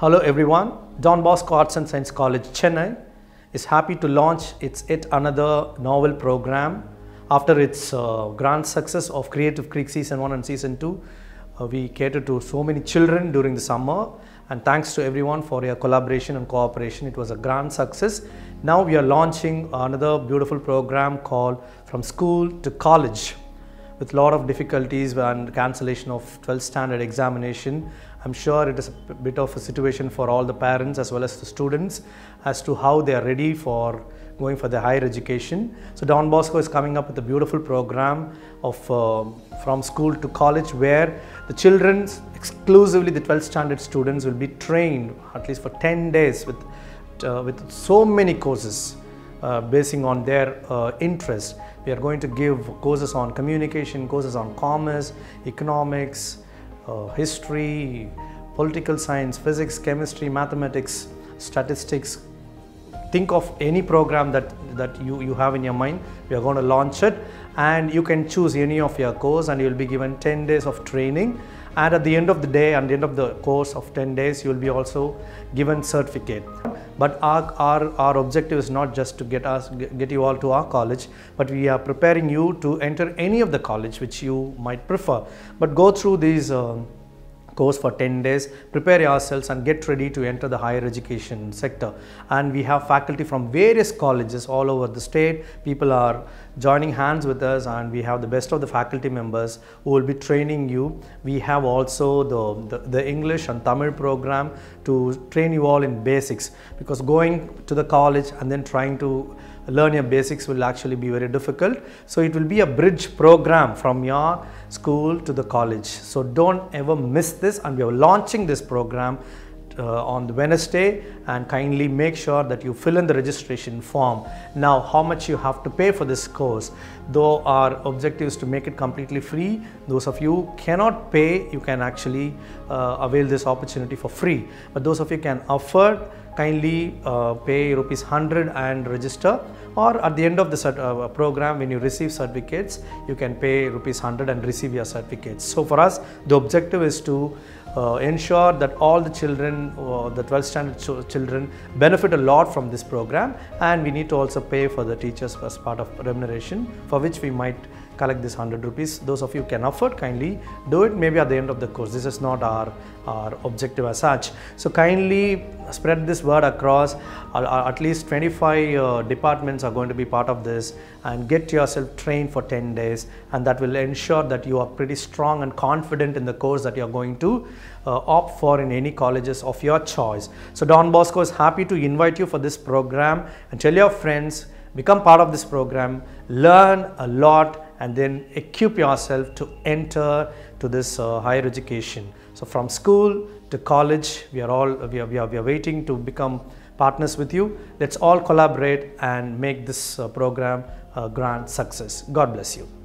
Hello everyone, Don Bosco Arts and Science College, Chennai is happy to launch its yet another novel program. After its grand success of Creative Creek Season 1 and Season 2, we catered to so many children during the summer, and thanks to everyone for your collaboration and cooperation. It was a grand success. Now we are launching another beautiful program called From School to College. With a lot of difficulties and cancellation of 12th standard examination, I'm sure it is a bit of a situation for all the parents as well as the students as to how they are ready for going for their higher education. So Don Bosco is coming up with a beautiful program of From School to College, where the children, exclusively the 12th standard students, will be trained at least for 10 days with so many courses. Basing on their interest. We are going to give courses on communication, courses on commerce, economics, history, political science, physics, chemistry, mathematics, statistics. Think of any program that you have in your mind. We are going to launch it, and you can choose any of your course, and you will be given 10 days of training. And at the end of the day, at the end of the course of 10 days, you will be also given certificate. But our objective is not just to get you all to our college, but we are preparing you to enter any of the college which you might prefer. But go through these course for 10 days, prepare yourselves and get ready to enter the higher education sector. And we have faculty from various colleges all over the state. People are joining hands with us, and we have the best of the faculty members who will be training you. We have also the English and Tamil program to train you all in basics, because going to the college and then trying to learn your basics will actually be very difficult. So it will be a bridge program from your school to the college. So don't ever miss this, and we are launching this program on the Wednesday, and kindly make sure that you fill in the registration form. Now, how much you have to pay for this course? Though our objective is to make it completely free, those of you cannot pay, you can actually avail this opportunity for free. But those of you can afford, kindly pay ₹100 and register, or at the end of the program, when you receive certificates, you can pay ₹100 and receive your certificates. So for us, the objective is to ensure that all the children, the 12th standard children, benefit a lot from this program, and we need to also pay for the teachers as part of remuneration, for which we might collect this ₹100. Those of you can afford, kindly do it, maybe at the end of the course. This is not our objective as such. So kindly spread this word across. At least 25 departments are going to be part of this, and get yourself trained for 10 days, and that will ensure that you are pretty strong and confident in the course that you are going to opt for in any colleges of your choice. So Don Bosco is happy to invite you for this program, and tell your friends, become part of this program, learn a lot, and then equip yourself to enter to this higher education. So from school to college, we are waiting to become partners with you. Let's all collaborate and make this program a grand success. God bless you.